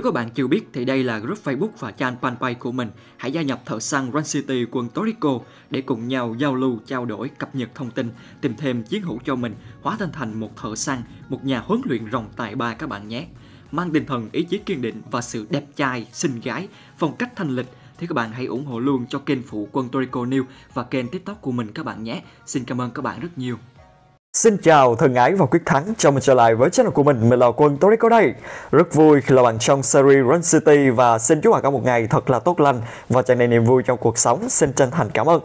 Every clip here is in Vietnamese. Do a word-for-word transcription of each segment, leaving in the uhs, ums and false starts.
Nếu các bạn chưa biết thì đây là group Facebook và channel fanpage của mình. Hãy gia nhập Thợ Săn Dragon City Quân Toriko để cùng nhau giao lưu, trao đổi, cập nhật thông tin, tìm thêm chiến hữu cho mình, hóa thân thành một thợ săn, một nhà huấn luyện rồng tài ba các bạn nhé. Mang tinh thần ý chí kiên định và sự đẹp trai, xinh gái, phong cách thanh lịch thì các bạn hãy ủng hộ luôn cho kênh phụ Quân Toriko News và kênh TikTok của mình các bạn nhé. Xin cảm ơn các bạn rất nhiều. Xin chào thân ái và quyết thắng, chào mừng trở lại với channel của mình, mình là Quân Toriko đây. Rất vui khi là bạn trong series Dragon City và xin chúc bạn có một ngày thật là tốt lành và tràn đầy niềm vui trong cuộc sống, xin chân thành cảm ơn.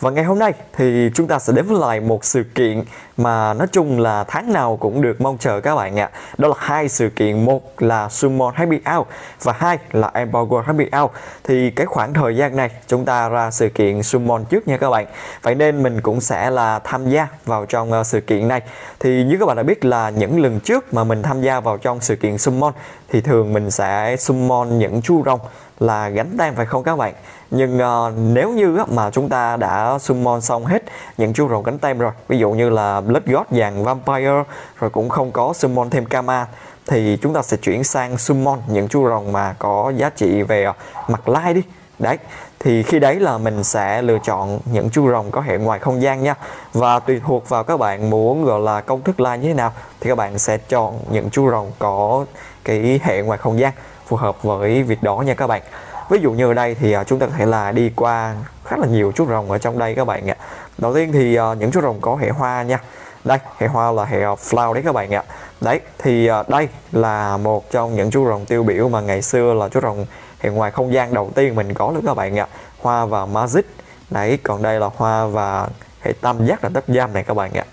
Và ngày hôm nay thì chúng ta sẽ đến với lại một sự kiện mà nói chung là tháng nào cũng được mong chờ các bạn ạ. Đó là hai sự kiện, một là Summon Happy Hour và hai là Empower Happy Hour. Thì cái khoảng thời gian này chúng ta ra sự kiện Summon trước nha các bạn. Vậy nên mình cũng sẽ là tham gia vào trong sự kiện này. Thì như các bạn đã biết là những lần trước mà mình tham gia vào trong sự kiện Summon thì thường mình sẽ Summon những chú rồng là gánh tem phải không các bạn. Nhưng uh, nếu như uh, mà chúng ta đã summon xong hết những chú rồng cánh tem rồi, ví dụ như là Blood God dạng Vampire rồi cũng không có summon thêm Kama, thì chúng ta sẽ chuyển sang summon những chú rồng mà có giá trị về uh, mặt lai đi. Đấy, thì khi đấy là mình sẽ lựa chọn những chú rồng có hệ ngoài không gian nha. Và tùy thuộc vào các bạn muốn gọi là công thức lai như thế nào thì các bạn sẽ chọn những chú rồng có cái hệ ngoài không gian phù hợp với việc đó nha các bạn. Ví dụ như ở đây thì chúng ta có thể là đi qua khá là nhiều chú rồng ở trong đây các bạn ạ. Đầu tiên thì những chú rồng có hệ hoa nha. Đây, hệ hoa là hệ flower đấy các bạn ạ. Đấy, thì đây là một trong những chú rồng tiêu biểu mà ngày xưa là chú rồng hệ ngoài không gian đầu tiên mình có luôn các bạn ạ. Hoa và magic. Đấy, còn đây là hoa và hệ tam giác là tấp giam này các bạn ạ.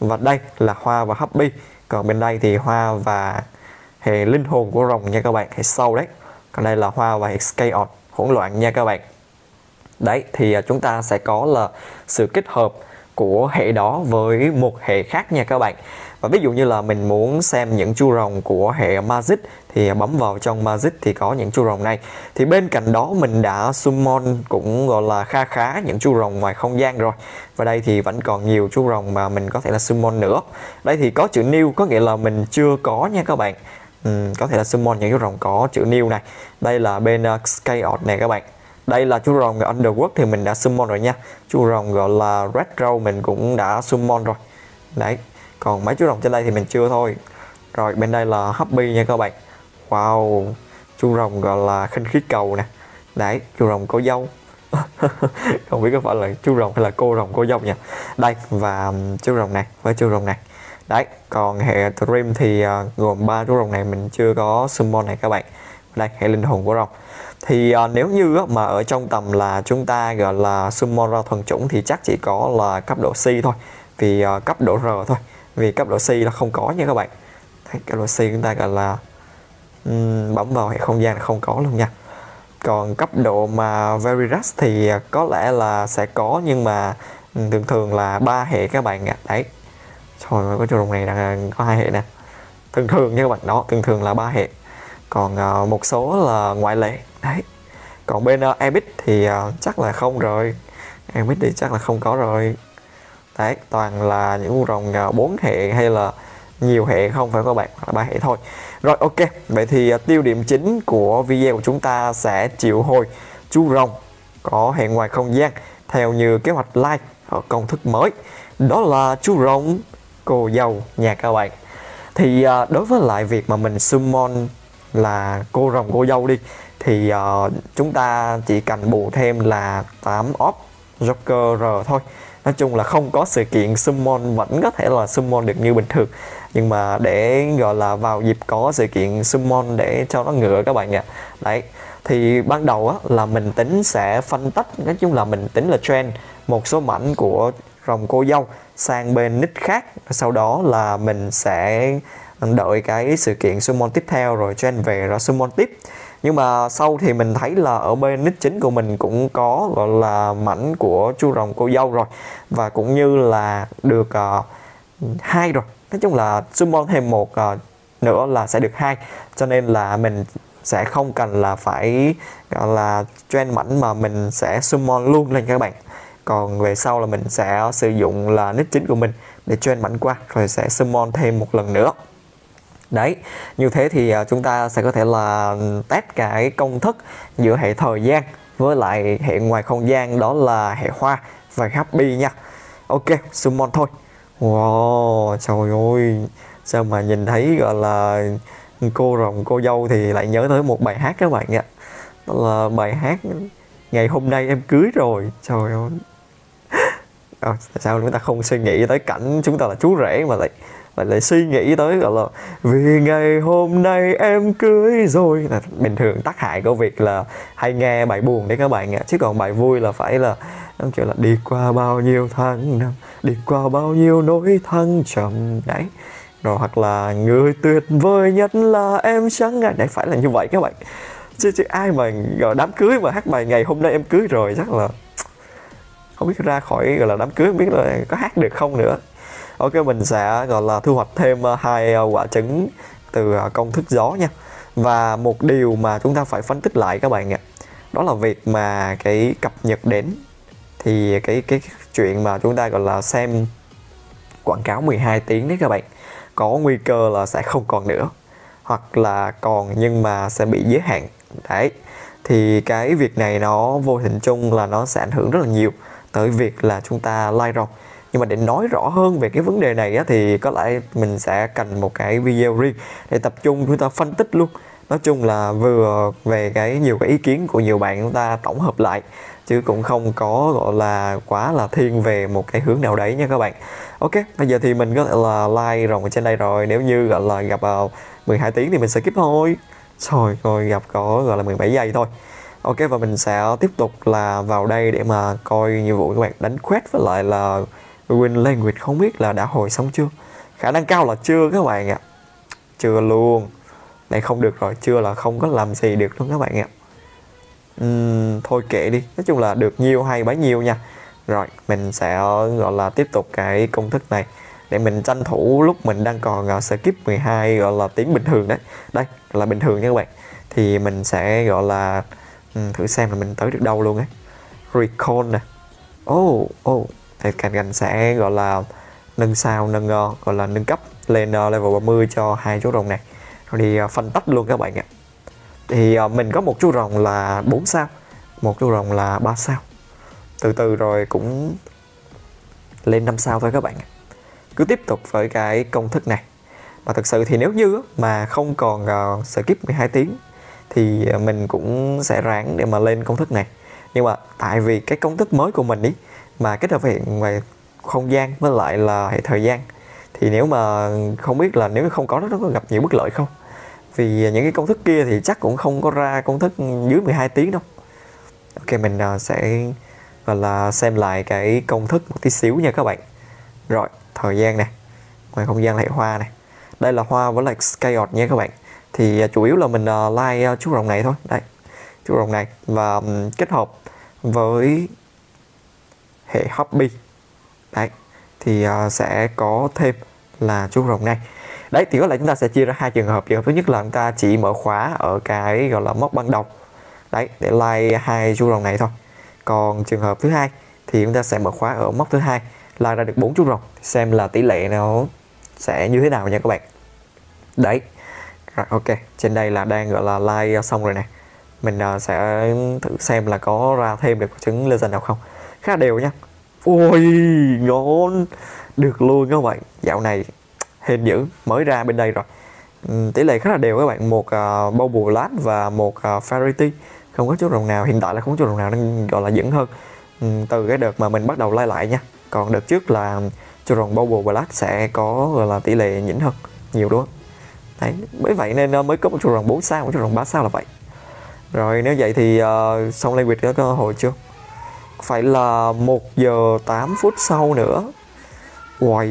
Và đây là hoa và happy. Còn bên đây thì hoa và hệ linh hồn của rồng nha các bạn, hệ sâu đấy. Còn đây là hoa và hệ chaos, hỗn loạn nha các bạn. Đấy, thì chúng ta sẽ có là sự kết hợp của hệ đó với một hệ khác nha các bạn. Và ví dụ như là mình muốn xem những chú rồng của hệ magic thì bấm vào trong magic thì có những chú rồng này. Thì bên cạnh đó mình đã summon cũng gọi là kha khá những chú rồng ngoài không gian rồi. Và đây thì vẫn còn nhiều chú rồng mà mình có thể là summon nữa. Đây thì có chữ new có nghĩa là mình chưa có nha các bạn. Ừ, có thể là summon những chú rồng có chữ new này. Đây là bên uh, Chaos này các bạn. Đây là chú rồng Underworld thì mình đã summon rồi nha. Chú rồng gọi là Red Row mình cũng đã summon rồi. Đấy, còn mấy chú rồng trên đây thì mình chưa thôi. Rồi bên đây là Happy nha các bạn. Wow, chú rồng gọi là khinh khí cầu nè. Đấy, chú rồng có dâu. Không biết có phải là chú rồng hay là cô rồng cô dâu nha. Đây, và chú rồng này với chú rồng này. Đấy, còn hệ Dream thì uh, gồm ba chú rồng này mình chưa có summon này các bạn. Đây, hệ linh hồn của rồng. Thì uh, nếu như uh, mà ở trong tầm là chúng ta gọi là summon ra thuần chủng thì chắc chỉ có là cấp độ C thôi. Vì uh, cấp độ R thôi. Vì cấp độ C là không có nha các bạn. Đấy, cấp độ C chúng ta gọi là um, bấm vào hệ không gian là không có luôn nha. Còn cấp độ mà Very Rush thì uh, có lẽ là sẽ có nhưng mà um, thường thường là ba hệ các bạn ạ. Đấy. Trời ơi, có chú rồng này là có hai hệ nè. Thường thường nha các bạn, đó, thường thường là ba hệ. Còn uh, một số là ngoại lệ. Đấy. Còn bên uh, Epic thì uh, chắc là không rồi. Epic thì chắc là không có rồi. Đấy, toàn là những rồng uh, bốn hệ hay là nhiều hệ không phải các bạn, là ba hệ thôi. Rồi ok, vậy thì uh, tiêu điểm chính của video của chúng ta sẽ triệu hồi chú rồng có hệ ngoài không gian theo như kế hoạch like ở công thức mới. Đó là chú rồng cô dâu nha các bạn. Thì uh, đối với lại việc mà mình summon là cô rồng cô dâu đi thì uh, chúng ta chỉ cần bù thêm là tám off Joker R thôi. Nói chung là không có sự kiện summon vẫn có thể là summon được như bình thường, nhưng mà để gọi là vào dịp có sự kiện summon để cho nó ngựa các bạn ạ. Đấy, thì ban đầu á, là mình tính sẽ phân tách, nói chung là mình tính là trend một số mảnh của rồng cô dâu sang bên nick khác, sau đó là mình sẽ đợi cái sự kiện summon tiếp theo rồi cho anh về ra summon tiếp. Nhưng mà sau thì mình thấy là ở bên nick chính của mình cũng có gọi là mảnh của chú rồng cô dâu rồi, và cũng như là được uh, hai rồi, nói chung là summon thêm một uh, nữa là sẽ được hai, cho nên là mình sẽ không cần là phải gọi là trend mảnh mà mình sẽ summon luôn lên các bạn. Còn về sau là mình sẽ sử dụng là nick chính của mình để trend mảnh qua rồi sẽ summon thêm một lần nữa. Đấy, như thế thì chúng ta sẽ có thể là test cái công thức giữa hệ thời gian với lại hệ ngoài không gian, đó là hệ hoa và happy nha. Ok, summon thôi. Wow, trời ơi, sao mà nhìn thấy gọi là cô rồng cô dâu thì lại nhớ tới một bài hát các bạn ạ. Đó là bài hát Ngày Hôm Nay Em Cưới Rồi. Trời ơi, à, tại sao chúng ta không suy nghĩ tới cảnh chúng ta là chú rể mà lại lại lại suy nghĩ tới gọi là vì ngày hôm nay em cưới rồi. Là bình thường tác hại của việc là hay nghe bài buồn đấy các bạn ạ, chứ còn bài vui là phải là em kiểu là đi qua bao nhiêu tháng năm, đi qua bao nhiêu nỗi thăng trầm đấy, rồi hoặc là người tuyệt vời nhất là em sáng ngày đấy, phải là như vậy các bạn. Chứ, chứ ai mà gọi đám cưới mà hát bài Ngày Hôm Nay Em Cưới Rồi chắc là không biết ra khỏi gọi là đám cưới, không biết là có hát được không nữa. Ok, mình sẽ gọi là thu hoạch thêm hai quả trứng từ công thức gió nha. Và một điều mà chúng ta phải phân tích lại các bạn ạ, đó là việc mà cái cập nhật đến thì cái cái chuyện mà chúng ta gọi là xem quảng cáo mười hai tiếng đấy các bạn, có nguy cơ là sẽ không còn nữa, hoặc là còn nhưng mà sẽ bị giới hạn. Đấy, thì cái việc này nó vô hình chung là nó sẽ ảnh hưởng rất là nhiều tới việc là chúng ta like rồng. Nhưng mà để nói rõ hơn về cái vấn đề này á, thì có lẽ mình sẽ cần một cái video riêng để tập trung chúng ta phân tích luôn. Nói chung là vừa về cái nhiều cái ý kiến của nhiều bạn chúng ta tổng hợp lại, chứ cũng không có gọi là quá là thiên về một cái hướng nào đấy nha các bạn. Ok, bây giờ thì mình có thể là like rồng ở trên đây rồi. Nếu như gọi là gặp vào mười hai tiếng thì mình sẽ skip thôi. Trời ơi, gặp có gọi là mười bảy giây thôi. Ok, và mình sẽ tiếp tục là vào đây để mà coi nhiệm vụ các bạn đánh quest với lại là win language, không biết là đã hồi xong chưa. Khả năng cao là chưa các bạn ạ. Chưa luôn. Này không được rồi, chưa là không có làm gì được luôn các bạn ạ. Uhm, thôi kệ đi, nói chung là được nhiêu hay bấy nhiêu nha. Rồi, mình sẽ gọi là tiếp tục cái công thức này để mình tranh thủ lúc mình đang còn skip mười hai gọi là tiếng bình thường đấy. Đây là bình thường nha các bạn. Thì mình sẽ gọi là uhm, thử xem là mình tới được đâu luôn ấy. Recall nè. Oh, oh, thì càng gần sẽ gọi là nâng sao, nâng gọi là nâng cấp lên level ba mươi cho hai chú rồng này. Rồi thì phân tách luôn các bạn ạ. Thì mình có một chú rồng là bốn sao, một chú rồng là ba sao. Từ từ rồi cũng lên năm sao thôi các bạn. Cứ tiếp tục với cái công thức này. Mà thực sự thì nếu như mà không còn skip mười hai tiếng thì mình cũng sẽ ráng để mà lên công thức này. Nhưng mà tại vì cái công thức mới của mình ý, mà kết hợp với hiện về không gian với lại là hệ thời gian, thì nếu mà không biết là nếu không có nó, nó có gặp nhiều bất lợi không. Vì những cái công thức kia thì chắc cũng không có ra công thức dưới mười hai tiếng đâu. Ok, mình sẽ gọi là xem lại cái công thức một tí xíu nha các bạn. Rồi, thời gian này, ngoài không gian là hệ hoa này. Đây là hoa với lại chaos nha các bạn. Thì chủ yếu là mình like chú rồng này thôi. Đây, chú rồng này và kết hợp với hệ hobby. Đấy, thì uh, sẽ có thêm là chú rồng này. Đấy, thì có lẽ chúng ta sẽ chia ra hai trường hợp. Trường hợp thứ nhất là chúng ta chỉ mở khóa ở cái gọi là mốc ban đầu. Đấy, để like hai chú rồng này thôi. Còn trường hợp thứ hai thì chúng ta sẽ mở khóa ở mốc thứ hai, like ra được bốn chú rồng, xem là tỷ lệ nó sẽ như thế nào nha các bạn. Đấy. Rồi, ok, trên đây là đang gọi là like xong rồi nè. Mình uh, sẽ thử xem là có ra thêm được trứng legend nào không. Khá đều nha. Ôi, ngon. Được luôn các bạn. Dạo này hên dữ, mới ra bên đây rồi. uhm, Tỷ lệ khá là đều các bạn. Một uh, bubble lát và một uh, Farity. Không có chú rồng nào, hiện tại là không có chú rồng nào đang gọi là dẫn hơn uhm, từ cái đợt mà mình bắt đầu like lại nha. Còn đợt trước là chú rồng bubble lát sẽ có gọi là tỷ lệ nhỉnh hơn nhiều đúng không? Đấy, bởi vậy nên mới có một chú rồng bốn sao, một chú rồng ba sao là vậy. Rồi nếu vậy thì uh, xong language có cơ hội chưa? Phải là một giờ tám phút sau nữa. Uầy,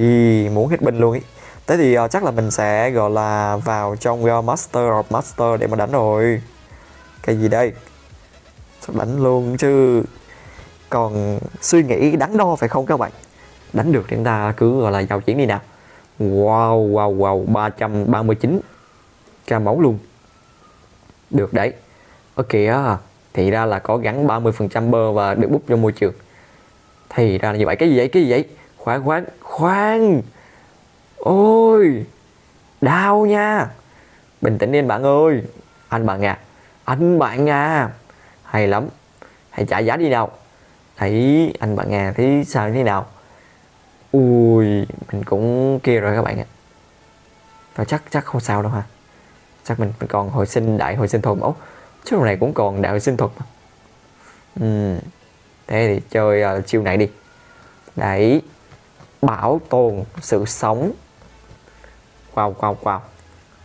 muốn hết binh luôn ý. Thế thì uh, chắc là mình sẽ gọi là vào trong uh, Master of Master để mà đánh rồi. Cái gì đây? Sắp đánh luôn chứ. Còn suy nghĩ đắn đo phải không các bạn? Đánh được thì chúng ta cứ gọi là vào chiến đi nào. Wow, wow, wow, ba trăm ba mươi chín k máu luôn. Được đấy. Ok á, thì ra là có gắn ba mươi phần trăm bơ và được búp cho môi trường. Thì ra là như vậy. Cái gì vậy? Cái gì vậy? Khoan khoan khoan. Ôi, Đau nha. Bình tĩnh lên bạn ơi. Anh bạn nha. Anh bạn nha. Hay lắm. Hãy trả giá đi nào. Đấy, anh bạn nha. Thấy sao thế nào? Ui, mình cũng kia rồi các bạn ạ. Và chắc chắc không sao đâu ha. Chắc mình, mình còn hồi sinh đại hồi sinh thuật mẫu. Chứ này cũng còn đại hồi sinh thuật mà. Ừ. Thế thì chơi uh, chiêu này đi. Đấy. Bảo tồn sự sống. Wow, wow, wow.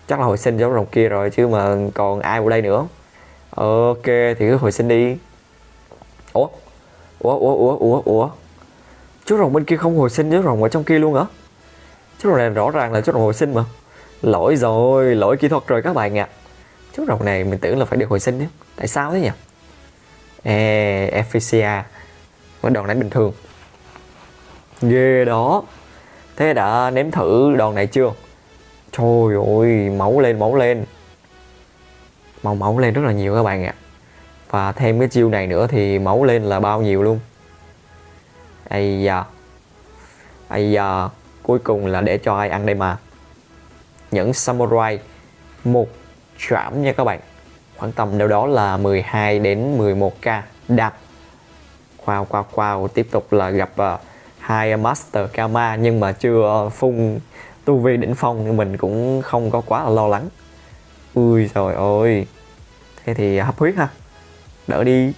Chắc là hồi sinh giống rồng kia rồi chứ mà còn ai vào đây nữa. Ok, thì cứ hồi sinh đi. Ủa? Ủa, ủa, ủa, ủa, ủa. Chú rồng bên kia không hồi sinh, chú rồng ở trong kia luôn hả? Chú rồng này rõ ràng là chú rồng hồi sinh mà. Lỗi rồi, lỗi kỹ thuật rồi các bạn ạ. À. Chú rồng này mình tưởng là phải được hồi sinh chứ. Tại sao thế nhỉ? Ê, Ephesia. Cái đòn này bình thường. Ghê đó. Thế đã nếm thử đòn này chưa? Trời ơi, máu lên, máu lên. Màu máu lên rất là nhiều các bạn ạ. À. Và thêm cái chiêu này nữa thì máu lên là bao nhiêu luôn. Ây da. Ây da. Cuối cùng là để cho ai ăn đây mà. Những samurai một trảm nha các bạn. Khoảng tầm đâu đó là mười hai đến mười một k đạp. Wow, wow, wow. Tiếp tục là gặp uh, hai Master Kama. Nhưng mà chưa uh, phun tu vi đỉnh phong nhưng mình cũng không có quá là lo lắng. Ui trời ơi. Thế thì hấp huyết ha. Đỡ đi.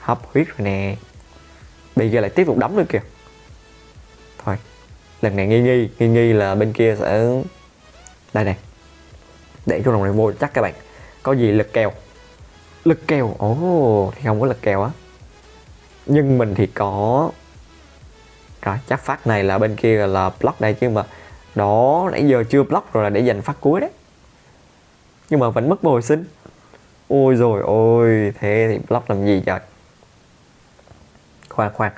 Hấp huyết rồi nè. Bây giờ lại tiếp tục đấm nữa kìa. Thôi. Lần này nghi nghi. Nghi nghi là bên kia sẽ... Đây này. Để chú rồng này vô chắc các bạn. Có gì lực kèo. Lực kèo. Ồ oh, thì không có lực kèo á. Nhưng mình thì có. Rồi chắc phát này là bên kia là block đây chứ mà. Đó, nãy giờ chưa block rồi là để dành phát cuối đấy. Nhưng mà vẫn mất hồi sinh. Ôi rồi ôi. Thế thì block làm gì trời. Khoan khoan.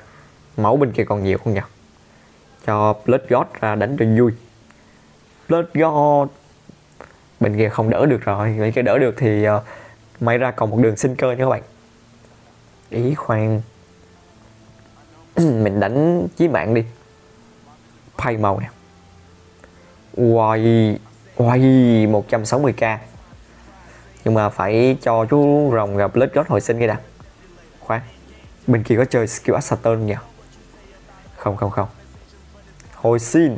Máu bên kia còn nhiều không nhỉ? Cho Blood God ra đánh cho vui. Blood God. Bên kia không đỡ được rồi. Bên kia đỡ được thì uh, may ra còn một đường sinh cơ nha các bạn. Ý khoan. Mình đánh chí mạng đi. Pay màu nè. Uầy. Uầy, một trăm sáu mươi k. Nhưng mà phải cho chú rồng gặp Blood God hồi sinh ngay đã. Khoan. Bên kia có chơi skill Assaturn nhỉ? Không không không. Hồi sinh.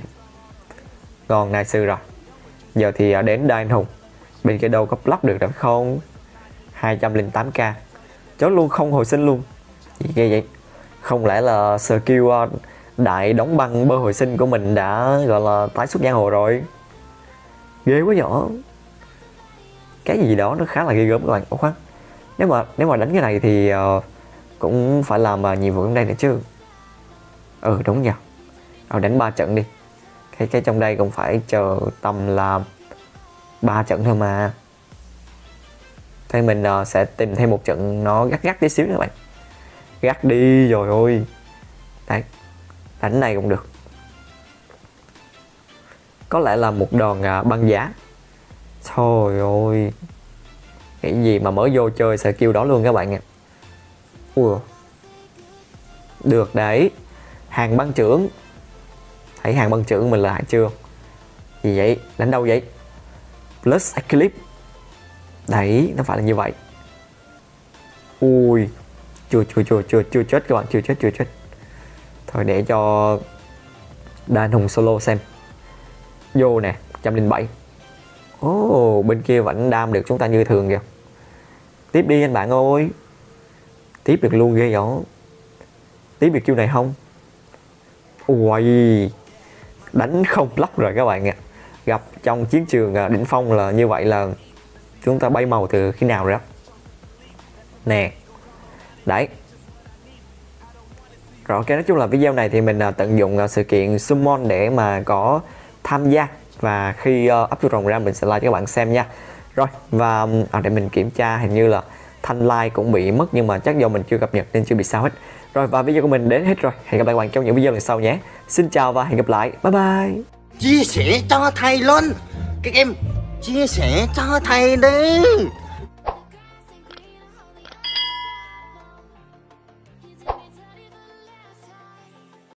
Ngon nai sư rồi. Giờ thì đến đa anh hùng. Bên kia đâu có block được đâu không. Hai trăm lẻ tám k. Chốt luôn không hồi sinh luôn. Gì ghê vậy. Không lẽ là skill đại đóng băng bơ hồi sinh của mình đã gọi là tái xuất giang hồ rồi. Ghê quá nhỏ. Cái gì đó nó khá là ghê gớm các bạn. Ủa khoan. Nếu mà, nếu mà đánh cái này thì uh, cũng phải làm uh, nhiệm vụ trong đây nữa chứ. Ừ đúng nhỉ. Ờ, đánh ba trận đi. Cái, cái trong đây cũng phải chờ tầm là ba trận thôi mà. Thế mình uh, sẽ tìm thêm một trận nó gắt gắt tí xíu các bạn. Gắt đi rồi ôi. Đấy. Đánh này cũng được. Có lẽ là một đòn uh, băng giá. Trời ơi. Nghĩ gì mà mới vô chơi skill đó luôn các bạn ạ. Ủa. Được đấy. Hàng băng trưởng. Thấy hàng băng trưởng mình là hạng chưa. Gì vậy? Đánh đâu vậy? Plus Eclipse. Đấy, nó phải là như vậy. Ui. Chưa chưa chưa chưa chưa chết các bạn, chưa chết chưa chết. Thôi để cho Đan Hùng solo xem. Vô nè, một trăm lẻ bảy. Ồ, oh, bên kia vẫn đam được chúng ta như thường kìa. Tiếp đi anh bạn ơi. Tiếp được luôn ghê vậy. Tiếp được chiêu này không? Ui. Đánh không block rồi các bạn ạ. Gặp trong chiến trường đỉnh phong là như vậy là chúng ta bay màu từ khi nào rồi đó. Nè. Đấy. Rồi ok, nói chung là video này thì mình tận dụng sự kiện Summon để mà có tham gia. Và khi uh, up chuột rồng ra mình sẽ like cho các bạn xem nha. Rồi và à, để mình kiểm tra hình như là thanh like cũng bị mất. Nhưng mà chắc do mình chưa cập nhật nên chưa bị sao hết. Rồi và video của mình đến hết rồi. Hẹn gặp lại các bạn trong những video lần sau nhé. Xin chào và hẹn gặp lại. Bye bye. Chia sẻ cho thầy luôn. Các em chia sẻ cho thầy đi.